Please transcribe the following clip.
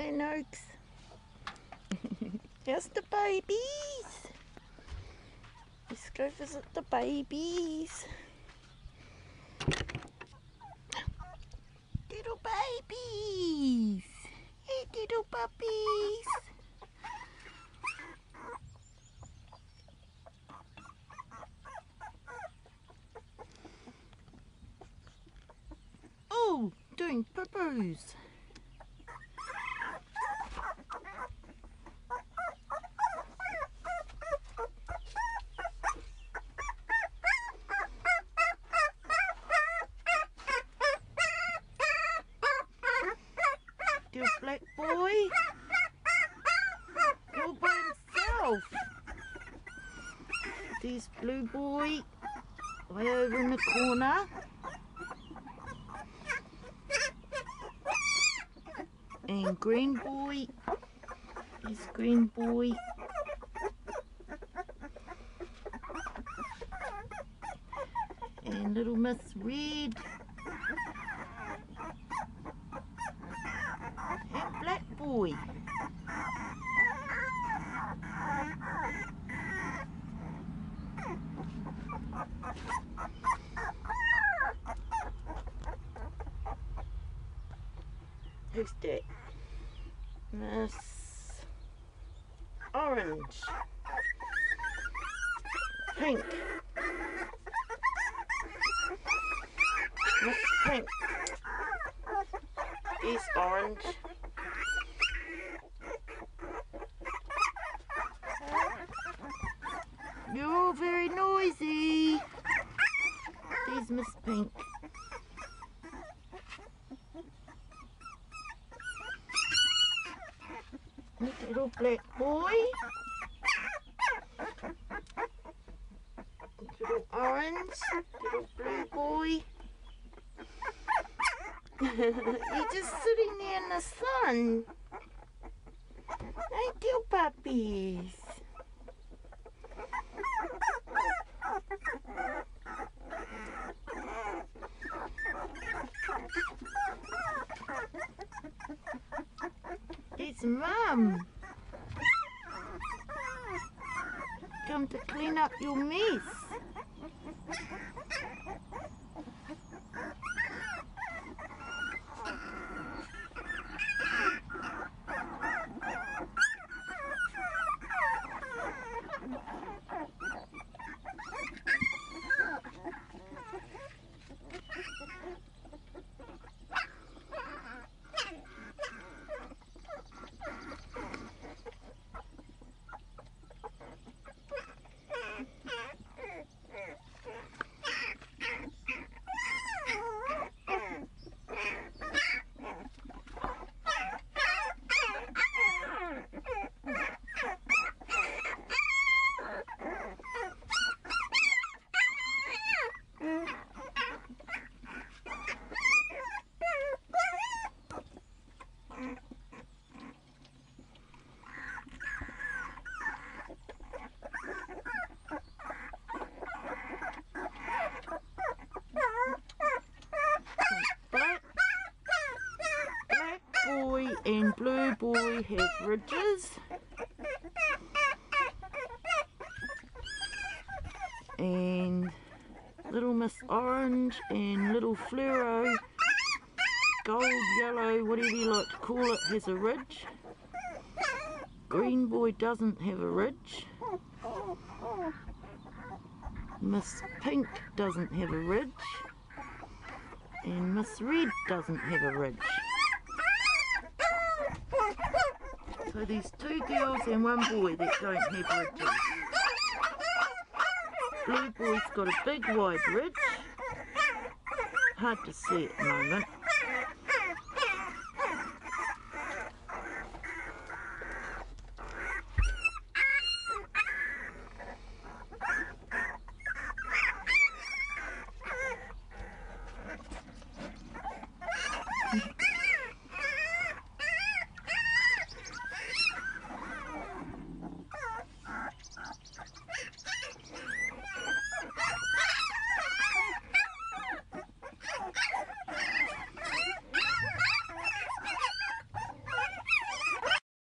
and Oaks. There's the babies. Let's go visit the babies. Little babies. Hey, little puppies. Oh, doing poo-poos. Little black boy, all by himself. This blue boy, way over in the corner. And green boy, this green boy. And little Miss Red. Boy. Who's that? Miss Orange, Pink, Miss Pink, Miss Orange. You're all very noisy. There's Miss Pink. Little black boy. Little orange. Little blue boy. You're just sitting there in the sun. Thank you, puppies. It's Mum. Come to clean up your mess. And blue boy have ridges, and little Miss Orange and little Fleuro, gold, yellow, whatever you like to call it, has a ridge. Green boy doesn't have a ridge. Miss Pink doesn't have a ridge, and Miss Red doesn't have a ridge. So there's two girls and one boy that don't have ridges. Blue boy's got a big wide ridge. Hard to see at the moment.